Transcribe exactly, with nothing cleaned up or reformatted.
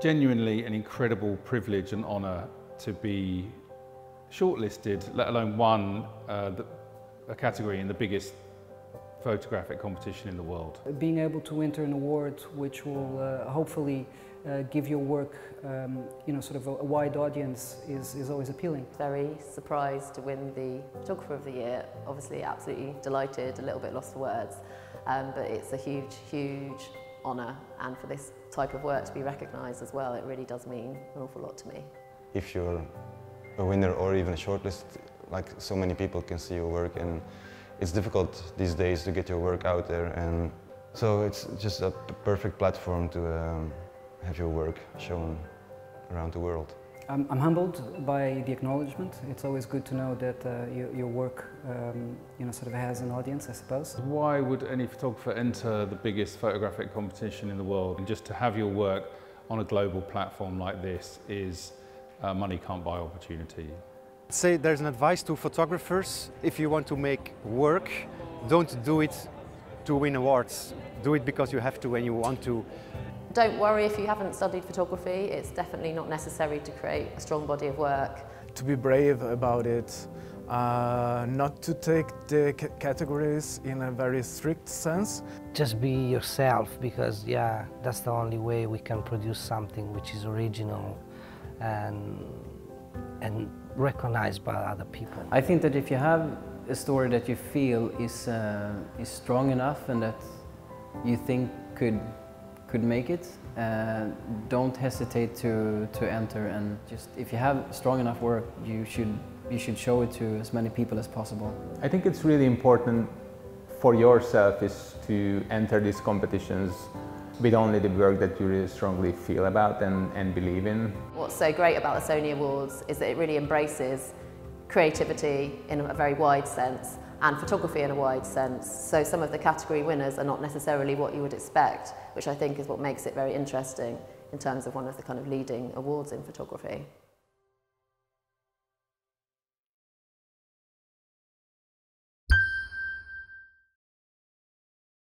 genuinely an incredible privilege and honour to be shortlisted, let alone won uh, the, a category in the biggest photographic competition in the world. Being able to enter an award which will uh, hopefully uh, give your work um, you know, sort of a, a wide audience is, is always appealing. Very surprised to win the Photographer of the Year, obviously absolutely delighted, a little bit lost for words, um, but it's a huge, huge honour, and for this type of work to be recognised as well, it really does mean an awful lot to me. If you're a winner or even a shortlist, like so many people can see your work, and it's difficult these days to get your work out there, and so it's just a perfect platform to um, have your work shown around the world. I'm, I'm humbled by the acknowledgement. It's always good to know that uh, your, your work um, you know, sort of has an audience, I suppose. Why would any photographer enter the biggest photographic competition in the world? And just to have your work on a global platform like this is uh, money can't buy opportunity. Say there's an advice to photographers: if you want to make work, don't do it to win awards. Do it because you have to and you want to. Don't worry if you haven't studied photography. It's definitely not necessary to create a strong body of work. To be brave about it, uh, not to take the c categories in a very strict sense. Just be yourself, because yeah, that's the only way we can produce something which is original and and recognized by other people. I think that if you have a story that you feel is uh, is strong enough and that you think could could make it, uh, don't hesitate to to enter, and just if you have strong enough work, you should you should show it to as many people as possible. I think it's really important for yourself is to enter these competitions with only the work that you really strongly feel about and, and believe in. What's so great about the Sony Awards is that it really embraces creativity in a very wide sense and photography in a wide sense. So some of the category winners are not necessarily what you would expect, which I think is what makes it very interesting in terms of one of the kind of leading awards in photography.